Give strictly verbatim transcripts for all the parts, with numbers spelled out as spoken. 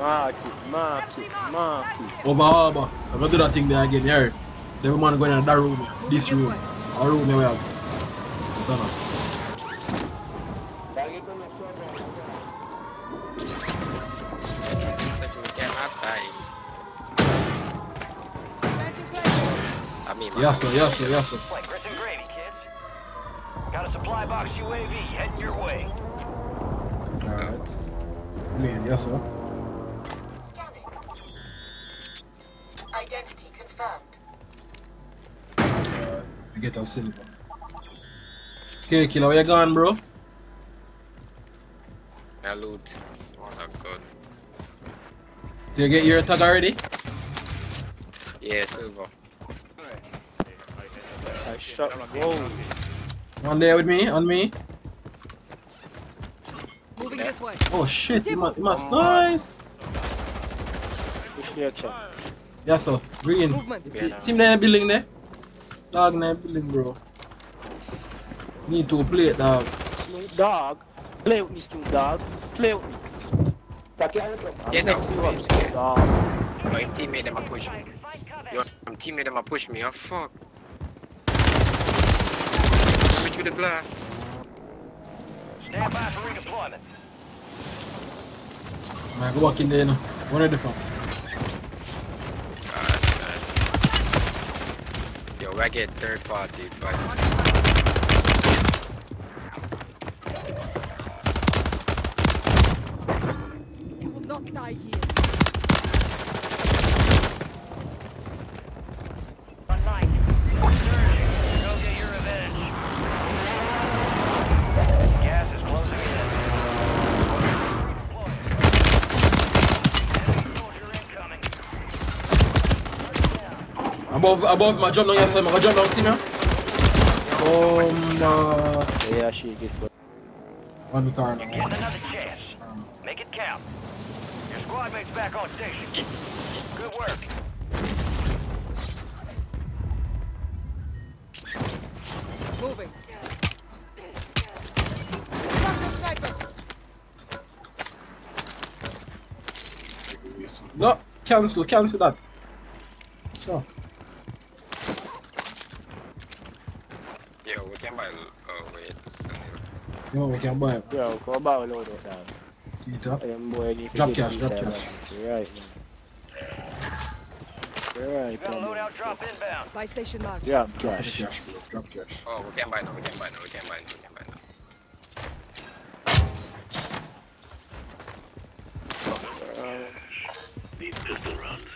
Marky, Marky, Marky. Over, over. I'm going to do that thing there again, yeah. So every man going in that room, this room, our room that we have. Yes, sir, yes, sir, yes, sir. Like rich and gravy, kids. Got a supply box U A V heading your way. Alright. I mean, yes, sir. Identity confirmed. Alright, we get our silver. Okay, killer, where you gone, bro? I loot. What a gun. So you get your tag already? Yeah, silver. I shot one there with me, on me. Moving yeah. this way. Oh shit, you must, must die. Yes, sir. Bring in. Yeah, see me in the building there. Dog in the building, bro. Need to play it, dog. Dog. Play with me, Snoop Dog. Play with me. Get up, Snoop Dog. My teammate them a push me. Your teammate them a push me. Oh fuck. Through the glass. Stand by for redeployment. Man, go walk in there now. One of the front. Alright, alright. Yo, I get third party, but... You will not die here. Above, above, my jump down, yes, sir. My jump down, see me? Oh, my. Yeah, she did. One car. You're getting another chance. Make it count. Your squad mate's back on station. Good work. Moving. Fuck the sniper. No, cancel, cancel that. Sure. No, we can buy it. Yeah, we can buy a load of that. See it up? Drop cash, drop cash. You're right, man. You're right, man. Load out, drop inbound. Buy station mark. Yeah, drop cash. Drop cash. Oh, we can buy now, we can buy now, we can buy now, we can buy now. These pistol rounds.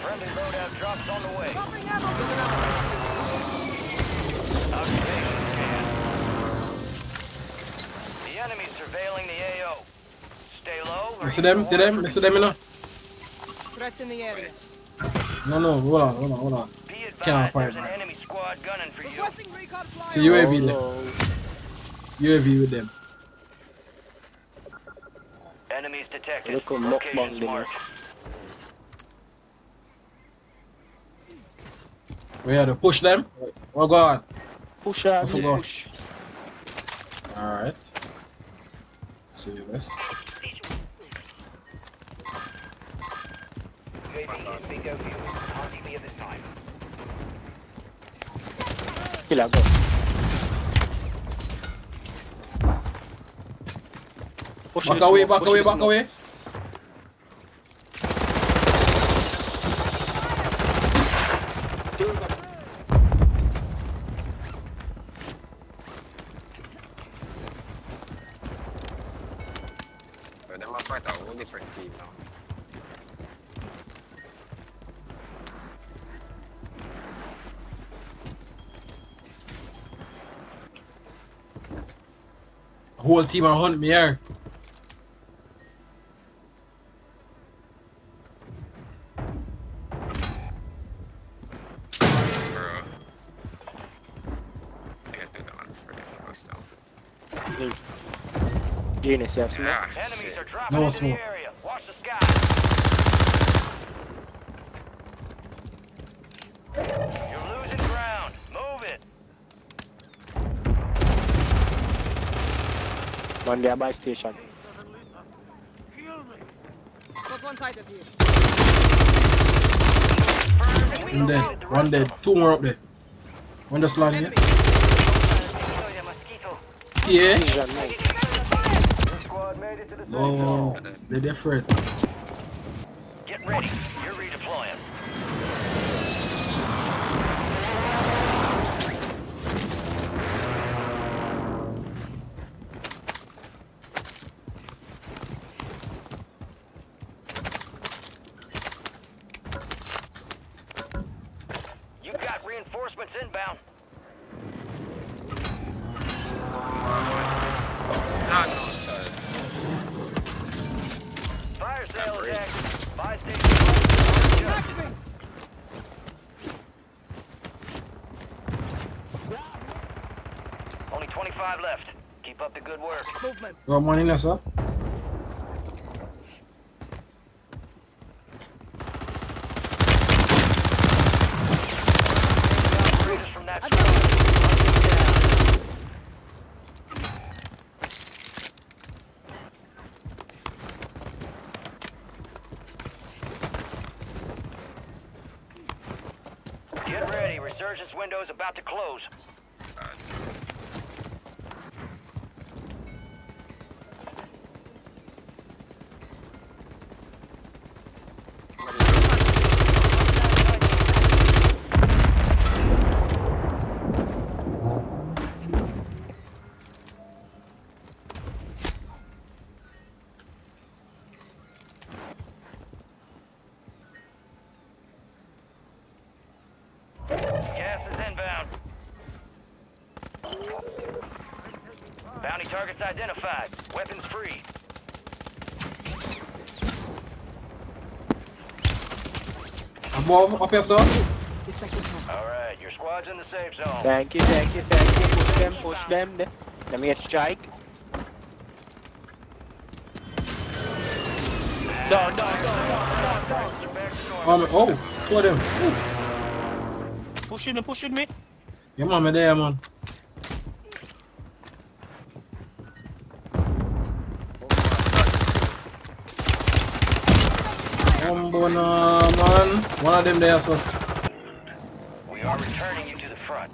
Friendly load out, drops on the way. Dropping ammo. The enemy's surveilling the A O. Stay low. See them, see them, see them enough. Threats in the area. No, no, hold on, hold on, hold on. Can't fire. See U A V there. U A V with them. Enemies detected. Look on lockbox mark. We had to push them. Oh god. Push out. Push. Alright. See this. Kill out, go. Push back away, back away, back away. Whole team are hunting me here. Bro. I gotta do that one for the most stuff. Genius, yes, man. Enemies are dropping no into the area. Watch the sky. You're losing ground. Move it. One nearby station. Got one side of you. One dead. One dead. Two more up there. One just landed. Yeah. No, they're different. Get ready. You're redeploying. You've got reinforcements inbound. Only twenty-five left. Keep up the good work. Movement. You got money, Nessa? Get ready, resurgence window is about to close. Bounty targets identified. Weapons free. Above, up yourself. Alright, your squad's in the safe zone. Thank you, thank you, thank you. Push them, push them. Let me get strike. No, no, no, no, no, no. Oh, two of them. Pushing me, pushing me. Yeah, man, I'm there, man. Bona, man. One of them there, sir. We are returning you to the front.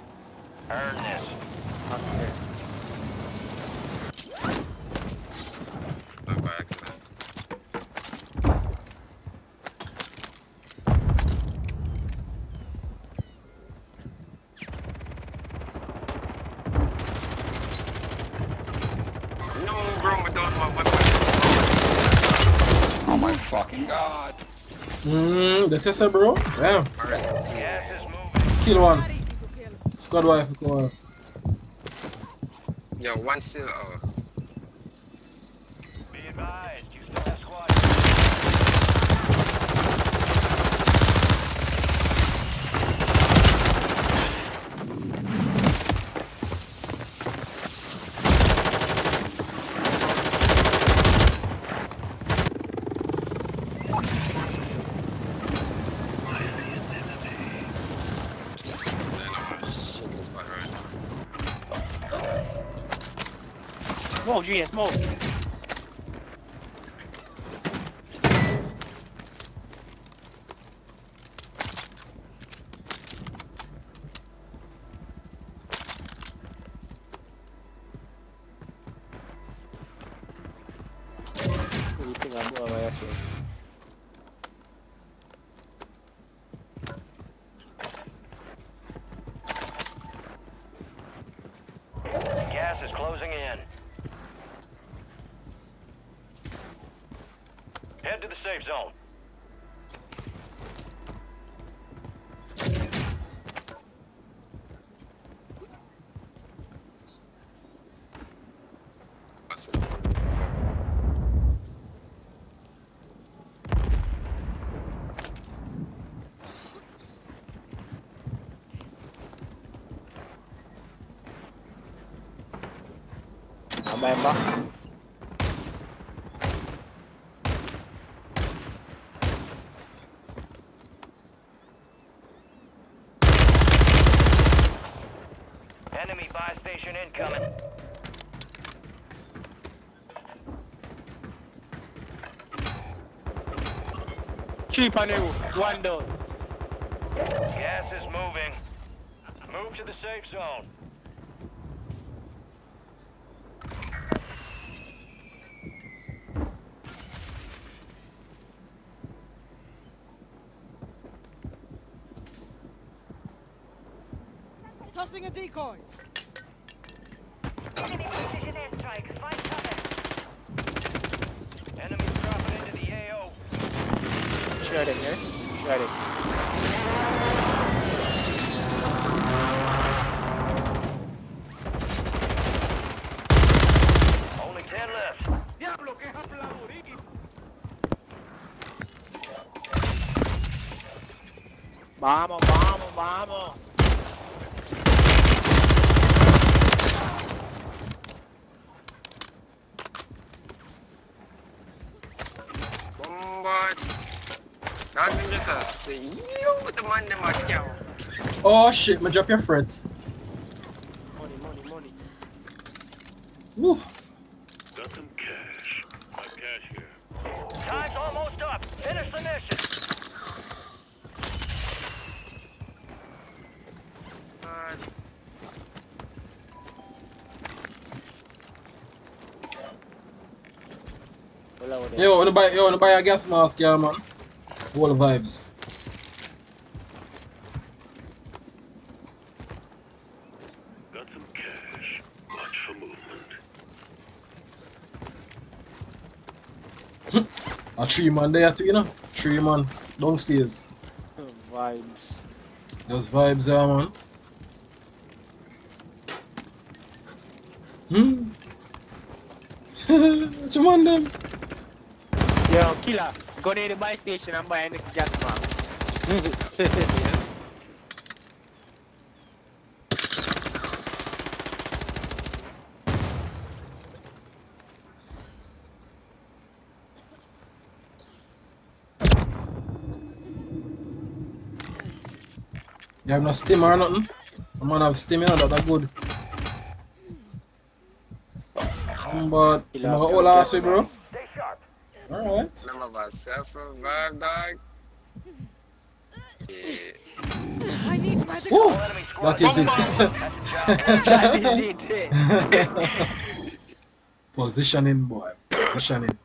Earn this. Not by accident. No room without my weapon. Oh my fucking god. Mmm, the Tessa, bro. Damn. Kill one. Squad wife, go. Yeah, one still out. Be advised, you still have squad. Move, G S, move. Gas is closing in. Head to the safe zone. I'm back. Enemy buy station incoming. Cheap on you, one down. Gas is moving. Move to the safe zone. Tossing a decoy. Enemy precision airstrike. Find cover. Enemies dropping into the A O. Shredding here. Shredding. Only ten left. Diablo, que habladorito. Vamos, vamos, vamos. Oh shit, my drop your friend. Money, money, money. Woo. Got some cash. My cash here. Time's almost up. Finish the mission. Uh, Yo, wanna buy, yo, wanna buy a gas mask, yeah, man. All vibes. Got some cash. Watch for movement. A three man there too, you know. Three man downstairs. Vibes. Those vibes there, man. Hmm. What you want them? Yo, killer, go to the buy station and buy any gas mask. You have no steam or nothing? I'm gonna have steam, you know, that's good. But I'm gonna go last way, bro. Alright. None of us have survived, dog. Yeah. I need magic. Woo! That is it. That is it. Positioning, boy. Positioning.